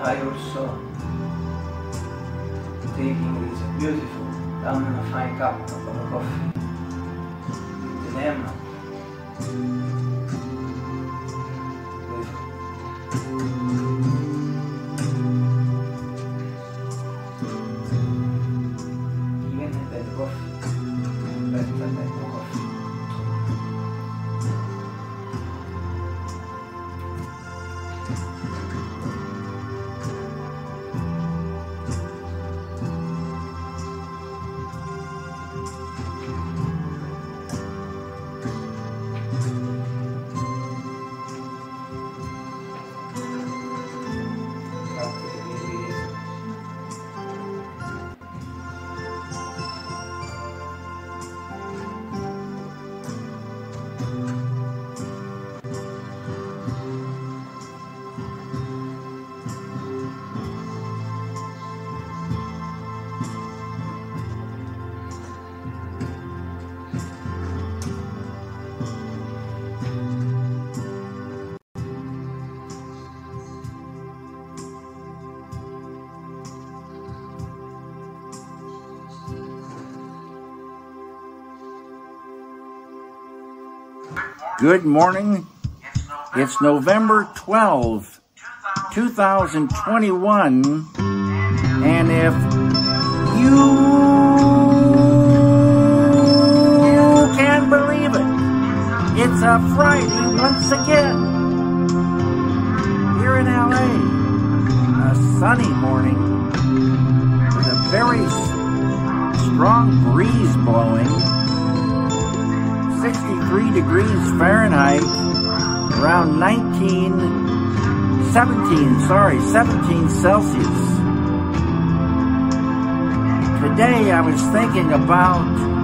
I also taking this beautiful fine cup of coffee with lemon, even that coffee better than the coffee. Good morning. It's November 12, 2021, and if you can believe it, it's a Friday once again here in LA. A sunny morning with a very strong breeze blowing. 63 degrees Fahrenheit, around 17 Celsius. Today I was thinking about